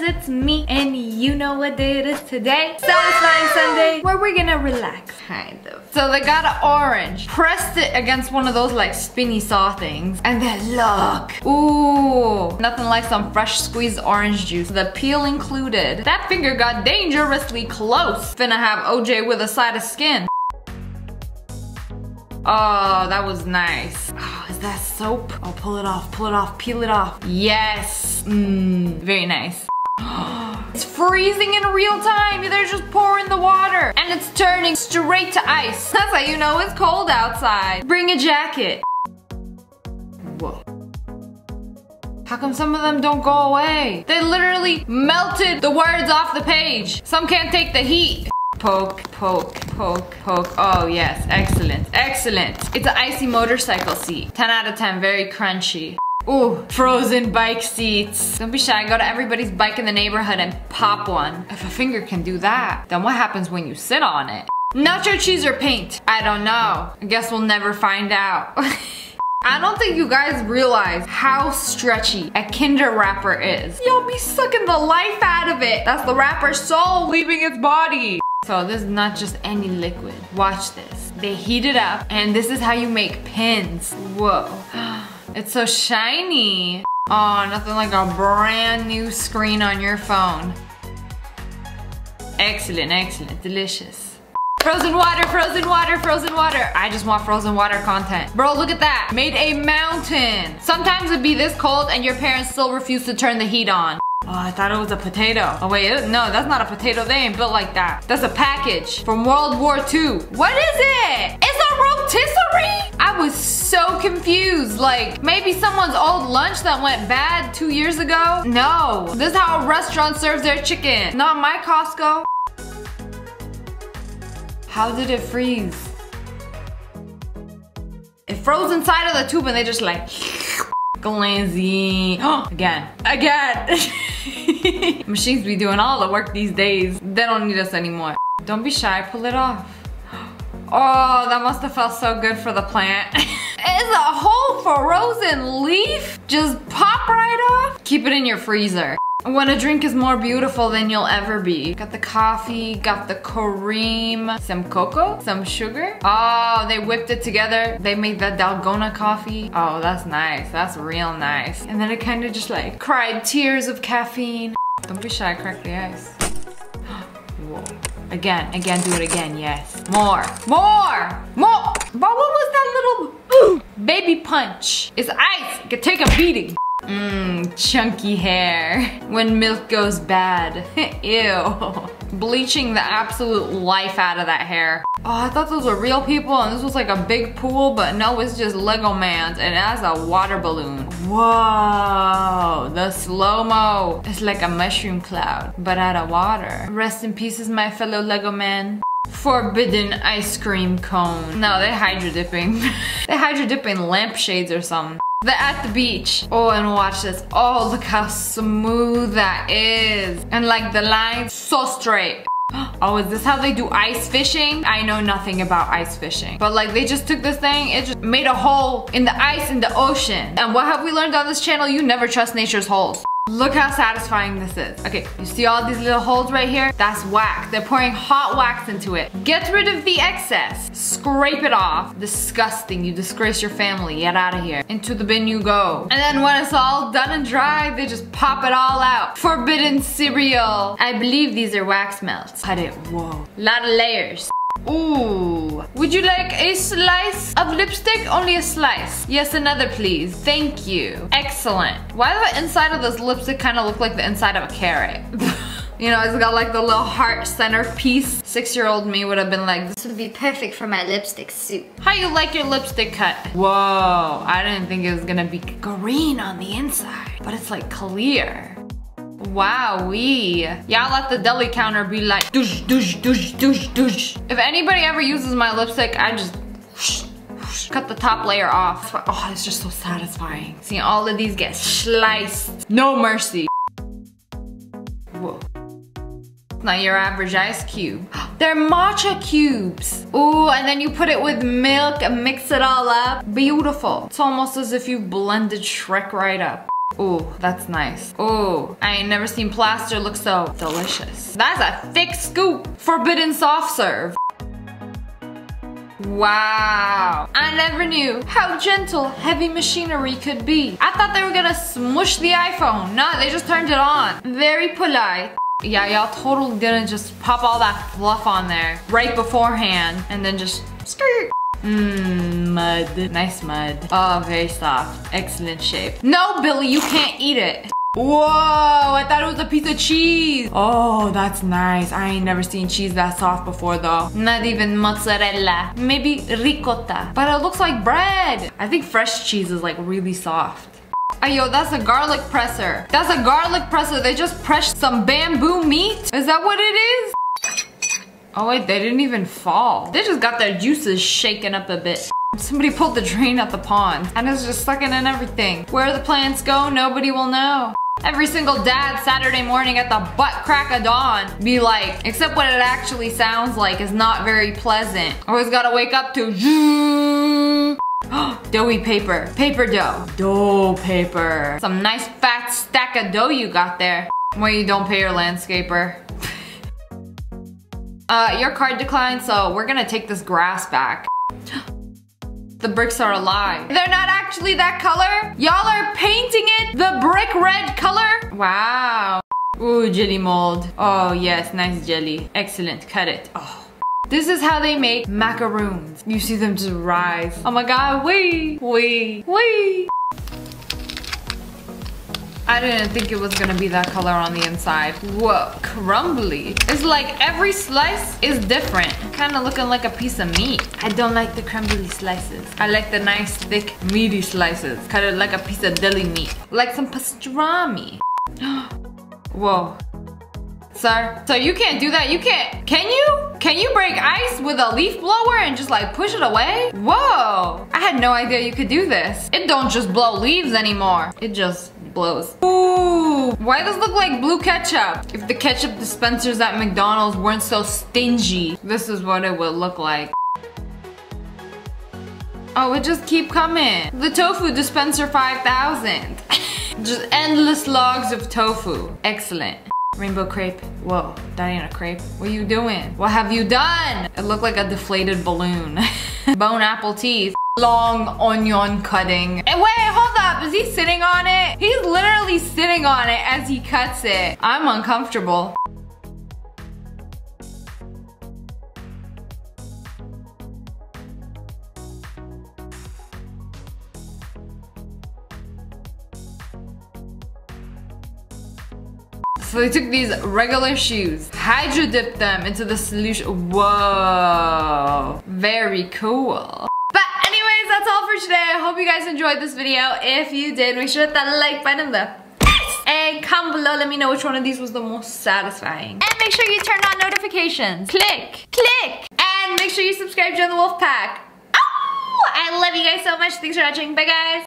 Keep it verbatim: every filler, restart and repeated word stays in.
friends, it's me, and you know what day it is today. Satisfying Sunday, where we're gonna relax, kind of. So they got an orange, pressed it against one of those like spinny saw things, and then look, ooh, nothing like some fresh squeezed orange juice, the peel included. That finger got dangerously close. Finna have O J with a side of skin. Oh, that was nice. Oh, is that soap? Oh, pull it off, pull it off, peel it off. Yes, mmm, very nice. It's freezing in real time. They're just pouring the water and it's turning straight to ice. That's how you know it's cold outside. Bring a jacket. Whoa. How come some of them don't go away? They literally melted the words off the page. Some can't take the heat. Poke, poke, poke, poke. Oh yes, excellent, excellent. It's an icy motorcycle seat. ten out of ten, very crunchy. Ooh, frozen bike seats. Don't be shy, go to everybody's bike in the neighborhood and pop one. If a finger can do that, then what happens when you sit on it? Nacho cheese or paint? I don't know. I guess we'll never find out. I don't think you guys realize how stretchy a Kinder wrapper is. Y'all be sucking the life out of it. That's the wrapper's soul leaving its body. So this is not just any liquid. Watch this. They heat it up and this is how you make pins. Whoa. It's so shiny. Oh, nothing like a brand new screen on your phone. Excellent, excellent, delicious. Frozen water, frozen water, frozen water. I just want frozen water content. Bro, look at that. Made a mountain. Sometimes it'd be this cold and your parents still refuse to turn the heat on. Oh, I thought it was a potato. Oh wait, it, no, that's not a potato. They ain't built like that. That's a package from World War Two. What is it? It's a rotisserie? I was so confused. Like, maybe someone's old lunch that went bad two years ago? No, this is how a restaurant serves their chicken. Not my Costco. How did it freeze? It froze inside of the tube and they just like... Glansy. Again. Again. Machines be doing all the work these days. They don't need us anymore. Don't be shy. Pull it off. Oh, that must have felt so good for the plant. It's a whole frozen leaf. Just pop right off. Keep it in your freezer. When a drink is more beautiful than you'll ever be. Got the coffee, got the cream, some cocoa, some sugar. Oh, they whipped it together. They made that Dalgona coffee. Oh, that's nice. That's real nice. And then it kind of just like cried tears of caffeine. Don't be shy, crack the ice. Whoa. Again, again, do it again, yes. More, more, more. But what was that little ooh, baby punch? It's ice, it could take a beating. Mmm, chunky hair. When milk goes bad. Ew. Bleaching the absolute life out of that hair. Oh, I thought those were real people and this was like a big pool, but no, it's just Lego Man's and that's a water balloon. Whoa, the slow-mo. It's like a mushroom cloud, but out of water. Rest in pieces, my fellow Lego Man. Forbidden ice cream cone. No, they hydro dipping. They hydro dipping lampshades or something. They're at the beach. Oh, and watch this. Oh, look how smooth that is. And like the lines, so straight. Oh, is this how they do ice fishing? I know nothing about ice fishing. But like they just took this thing, it just made a hole in the ice in the ocean. And what have we learned on this channel? You never trust nature's holes. Look how satisfying this is. Okay, you see all these little holes right here? That's wax. They're pouring hot wax into it. Get rid of the excess. Scrape it off. Disgusting. You disgrace your family. Get out of here. Into the bin you go. And then when it's all done and dry, they just pop it all out. Forbidden cereal. I believe these are wax melts. Cut it. Whoa. Lot of layers. Ooh. Would you like a slice of lipstick? Only a slice. Yes, another please. Thank you. Excellent. Why does the inside of this lipstick kind of look like the inside of a carrot? You know, it's got like the little heart centerpiece. Six-year-old me would have been like, this would be perfect for my lipstick soup. How you like your lipstick cut? Whoa, I didn't think it was gonna be green on the inside, but it's like clear. Wowee. Y'all let the deli counter be like doosh, doosh, doosh, doosh, doosh. If anybody ever uses my lipstick, I just whoosh, whoosh, cut the top layer off. Oh, it's just so satisfying. Seeing all of these get sliced. No mercy. Whoa. Not your average ice cube. They're matcha cubes. Ooh, and then you put it with milk and mix it all up. Beautiful. It's almost as if you blended Shrek right up. Oh, that's nice. Oh, I ain't never seen plaster look so delicious. That's a thick scoop. Forbidden soft serve. Wow, I never knew how gentle heavy machinery could be. I thought they were gonna smush the iPhone. No, they just turned it on. Very polite. Yeah, y'all totally didn't just pop all that fluff on there right beforehand and then just skirt. Mmm, mud. Nice mud. Oh, very soft. Excellent shape. No, Billy, you can't eat it. Whoa, I thought it was a piece of cheese. Oh, that's nice. I ain't never seen cheese that soft before though. Not even mozzarella. Maybe ricotta. But it looks like bread. I think fresh cheese is like really soft. Ayo, that's a garlic presser. That's a garlic presser. They just pressed some bamboo meat? Is that what it is? Oh wait, they didn't even fall. They just got their juices shaken up a bit. Somebody pulled the drain out the pond and it's just sucking in everything. Where the plants go, nobody will know. Every single dad Saturday morning at the butt crack of dawn be like, except what it actually sounds like is not very pleasant. Always gotta wake up to doughy paper, paper dough, dough paper. Some nice fat stack of dough you got there. Well, you don't pay your landscaper. uh, your card declined, so we're gonna take this grass back. The bricks are alive. They're not actually that color. Y'all are painting it the brick red color. Wow. Ooh, jelly mold. Oh yes, nice jelly. Excellent, cut it. Oh. This is how they make macaroons. You see them just rise. Oh my God, wee, wee, wee. I didn't think it was gonna be that color on the inside. Whoa, crumbly. It's like every slice is different. Kinda looking like a piece of meat. I don't like the crumbly slices. I like the nice, thick, meaty slices. Kinda like a piece of deli meat. Like some pastrami. Whoa. Sir, so you can't do that? You can't, can you? Can you break ice with a leaf blower and just like push it away? Whoa, I had no idea you could do this. It don't just blow leaves anymore. It just blows. Ooh, why does it look like blue ketchup? If the ketchup dispensers at McDonald's weren't so stingy, this is what it would look like. Oh, it just keep coming. The tofu dispenser five thousand. Just endless logs of tofu. Excellent. Rainbow crepe. Whoa, that ain't a crepe. What are you doing? What have you done? It looked like a deflated balloon. Bone apple teeth. Long onion cutting. And wait, hold up, is he sitting on it? He's literally sitting on it as he cuts it. I'm uncomfortable. So they took these regular shoes, hydro dipped them into the solution. Whoa, very cool. That's all for today. I hope you guys enjoyed this video. If you did, make sure to hit that like button in the face. And comment below, let me know which one of these was the most satisfying. And make sure you turn on notifications. Click, click. And make sure you subscribe, join the Wolf Pack. Oh, I love you guys so much. Thanks for watching. Bye guys.